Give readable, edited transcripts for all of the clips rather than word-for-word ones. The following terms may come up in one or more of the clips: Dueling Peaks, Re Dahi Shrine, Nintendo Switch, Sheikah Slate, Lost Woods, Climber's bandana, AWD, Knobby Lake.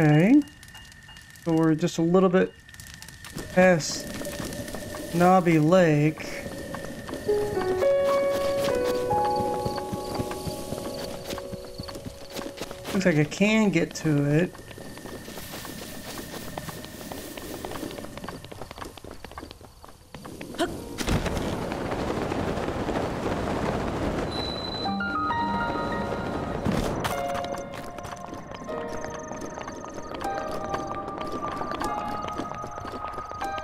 Okay. So we're just a little bit past Knobby Lake. Looks like I can get to it.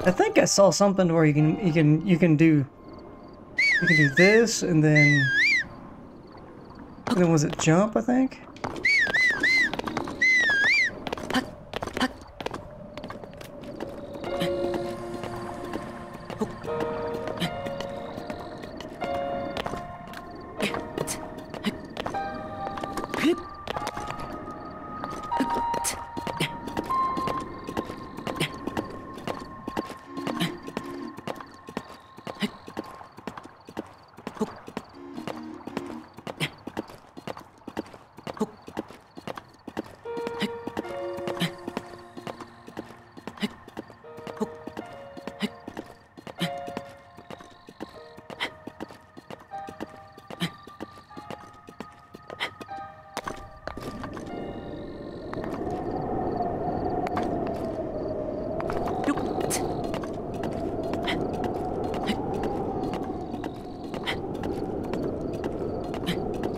I think I saw something where you can do this and then was it jump, I think?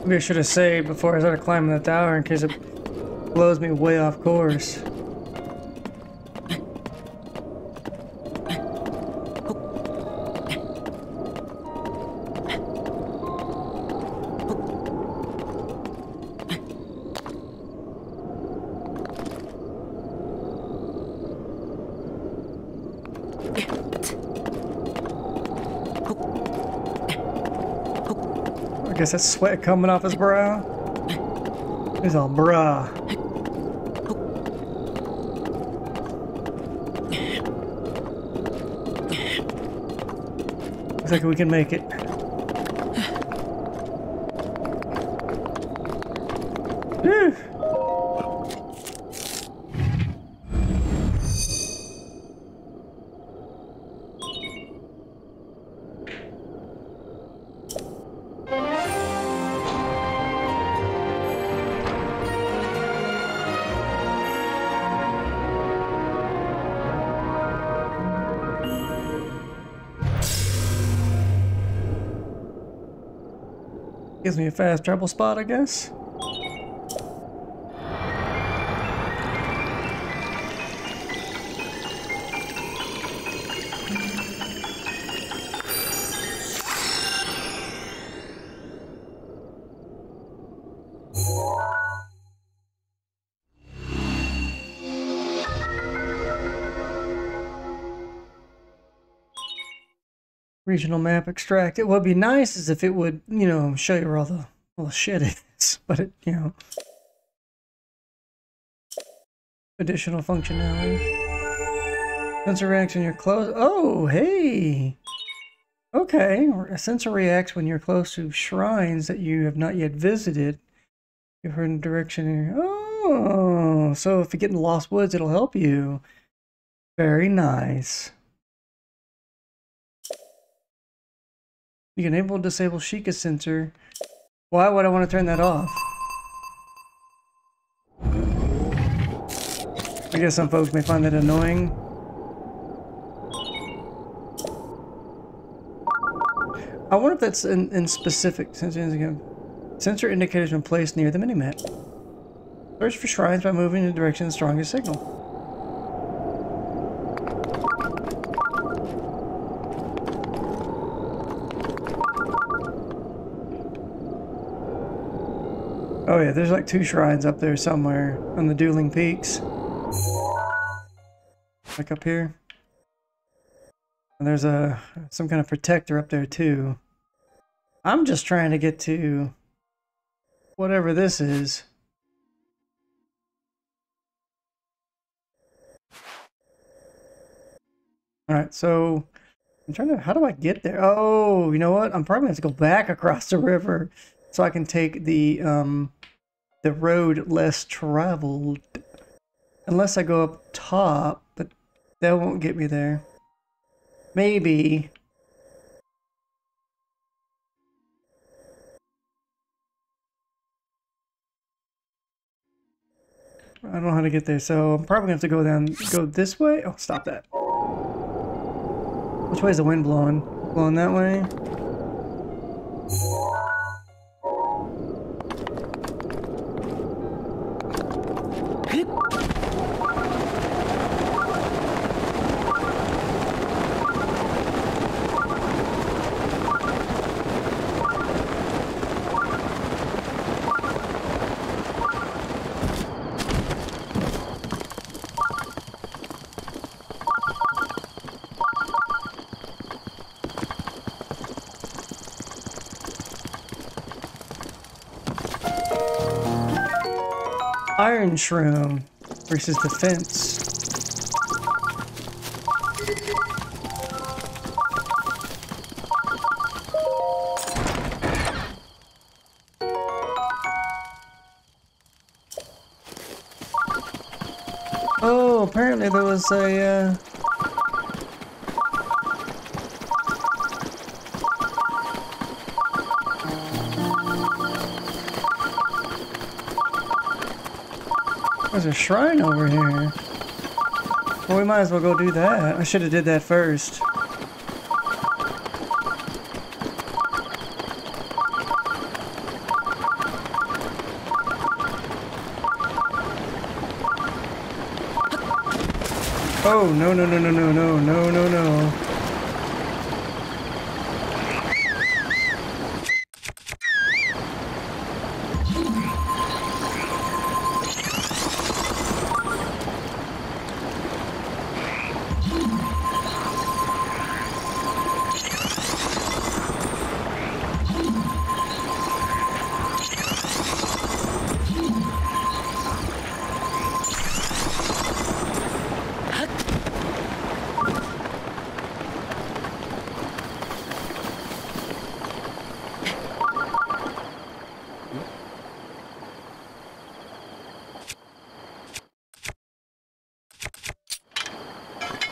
Maybe I should have saved before I started climbing the tower in case it blows me way off course. I guess that's sweat coming off his brow. He's all bruh. Looks like we can make it. Whew. Gives me a fast travel spot, I guess. Regional map extract. It would be nice is if it would, you know, show you where all the shit is, but it, you know, additional functionality. Sensor reacts when you're close. Oh, hey. Okay, a sensor reacts when you're close to shrines that you have not yet visited. You've heard a direction. Oh, so if you get in the Lost Woods, it'll help you. Very nice. You can enable and disable Sheikah's sensor. Why would I want to turn that off? I guess some folks may find that annoying. I wonder if that's in specific sensor. Sensor indicators when placed near the minimap. Search for shrines by moving in the direction of the strongest signal. Oh yeah, there's like two shrines up there somewhere on the Dueling Peaks. Like up here. And there's some kind of protector up there too. I'm just trying to get to whatever this is. Alright, so I'm trying to, how do I get there? Oh, you know what? I'm probably gonna have to go back across the river so I can take the road less traveled. Unless I go up top, but that won't get me there. Maybe. I don't know how to get there, so I'm probably gonna have to go down, go this way. Oh, stop that. Which way is the wind blowing? Blowing that way? Iron Shroom versus Defense. Oh, apparently there was a, there's a shrine over here. Well, we might as well go do that. I should have did that first. Oh, no, no, no, no, no, no, no, no, no. Okay.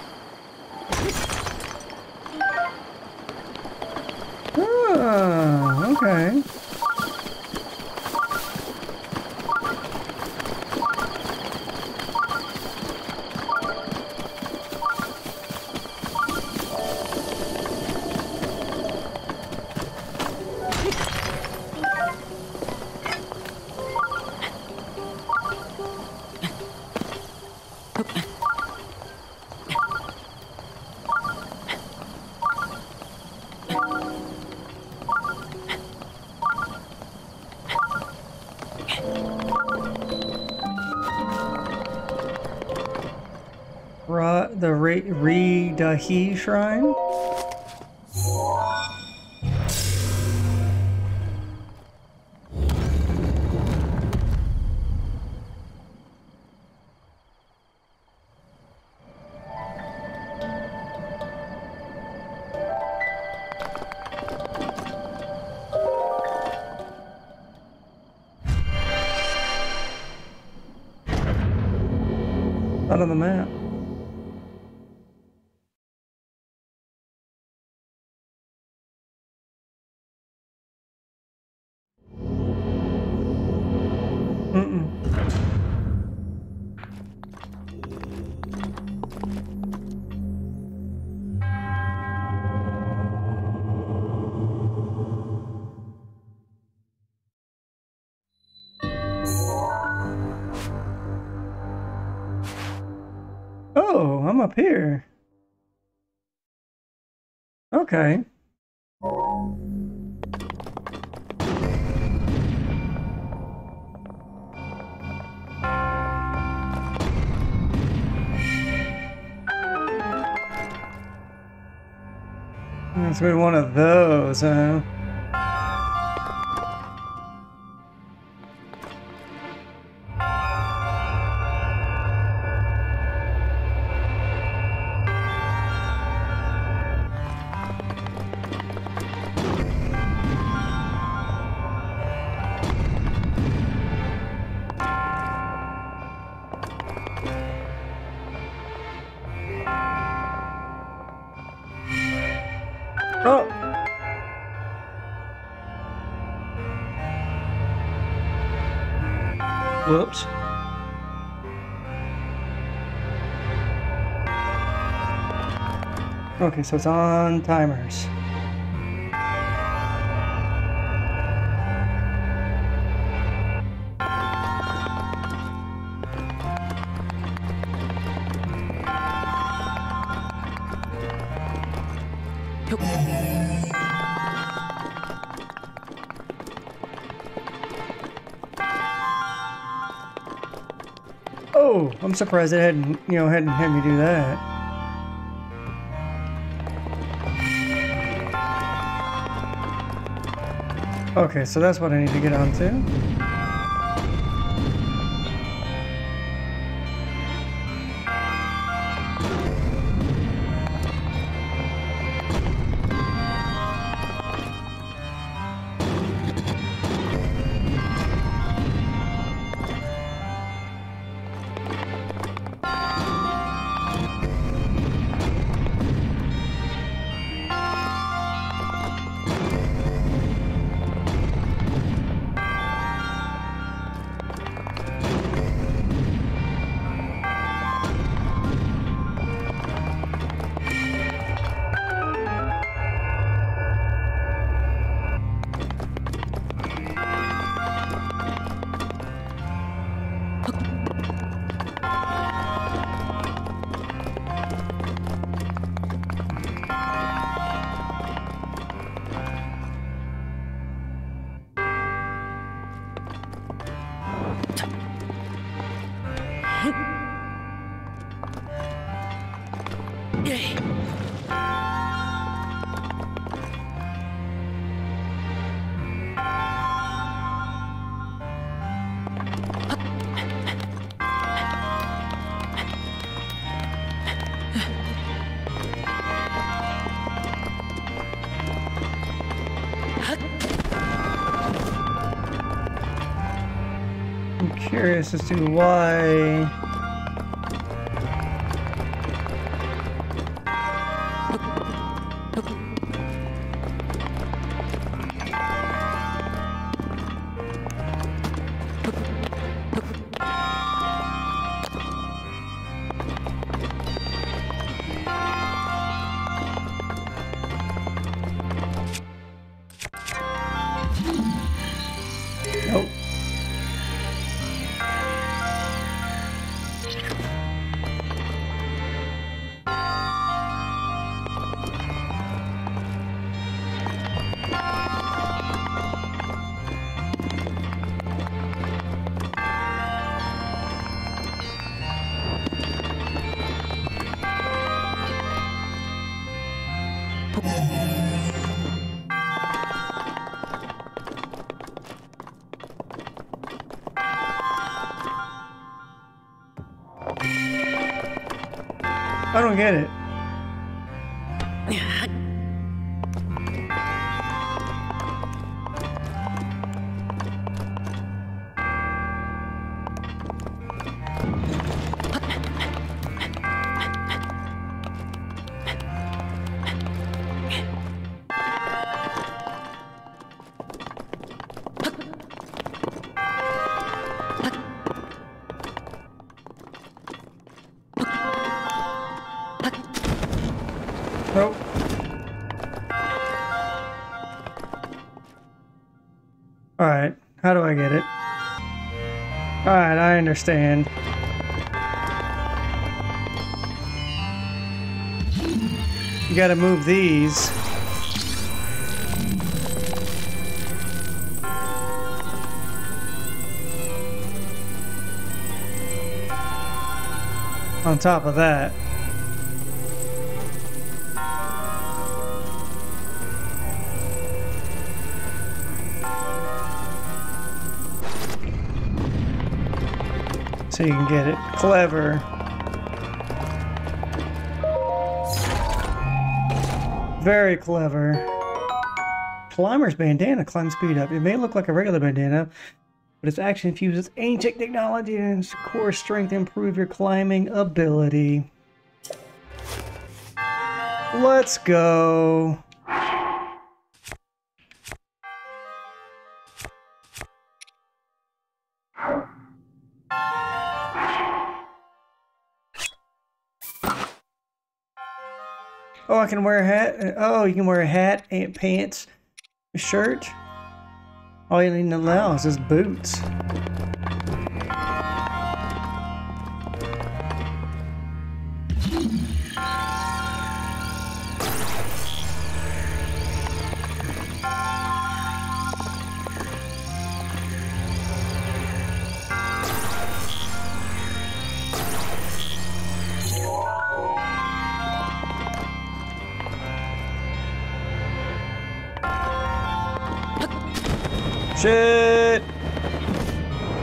The Re Dahi Shrine? Out on the map. Oh, I'm up here. Okay. That's been one of those, huh? Whoops. Okay, so it's on timers. Oh, I'm surprised it hadn't, you know, had me do that. Okay, so that's what I need to get onto. Curious as to why I don't get it. Alright, how do I get it? Alright, I understand. You gotta move these. On top of that. So you can get it. Clever. Very clever. Climber's bandana. Climb speed up. It may look like a regular bandana, but it's actually infused with ancient technology and its core strength to improve your climbing ability. Let's go. Oh, I can wear a hat. Oh, you can wear a hat and pants, a shirt. All you need to allow is just boots. Shit!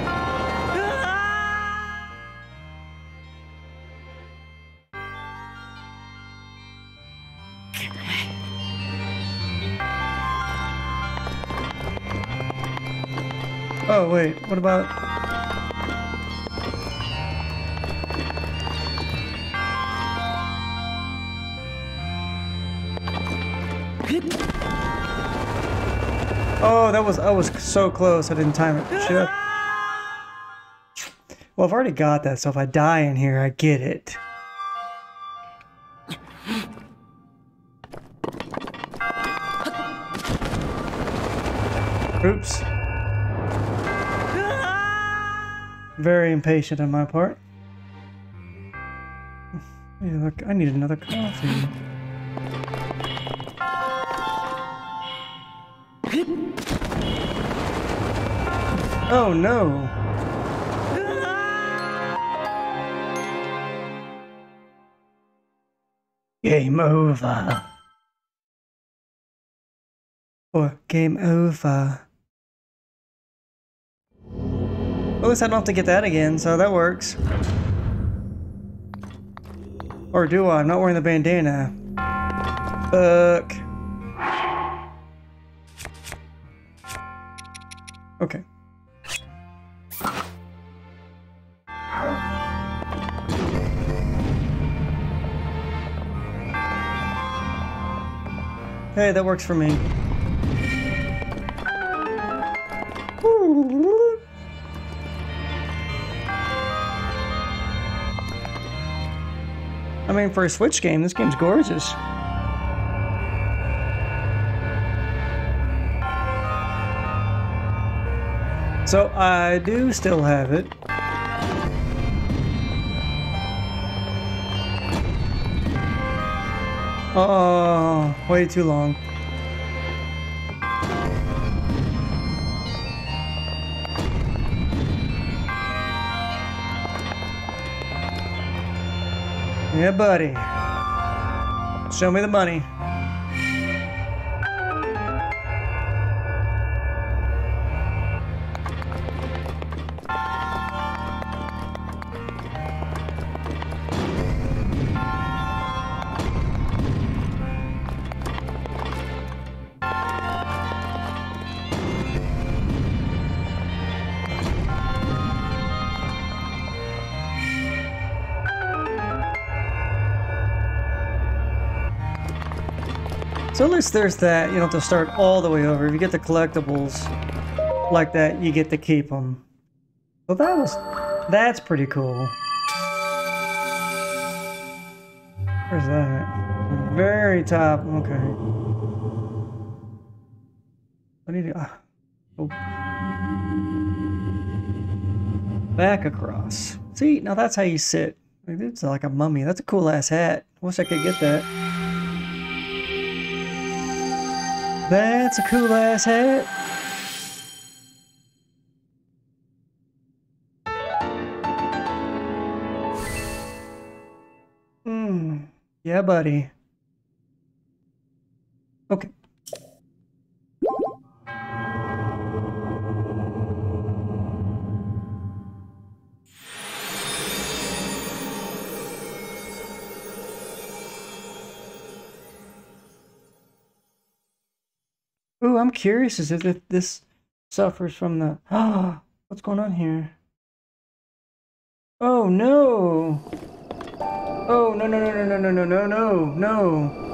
Ah! Oh wait, what about... Oh, that was, I was so close, I didn't time it. Shit. Well, I've already got that, so if I die in here, I get it. Oops. Very impatient on my part. Yeah, look, I need another coffee. Oh no! Game over. Or game over. At least I don't have to get that again, so that works. Or do I? I'm not wearing the bandana. Fuck. Okay. Hey, that works for me. I mean, for a Switch game, this game's gorgeous. So I do still have it. Oh, way too long. Yeah, buddy. Show me the money. So at least there's that. You don't have to start all the way over. If you get the collectibles like that, you get to keep them. So that's pretty cool. Where's that? Very top. Okay. I need to go back across. See, now that's how you sit. It's like a mummy. That's a cool ass hat. Wish I could get that. That's a cool ass hat. Yeah, buddy. Okay. Ooh, I'm curious as if this suffers from the... Ah, what's going on here? Oh no! Oh no no no no no no no no no!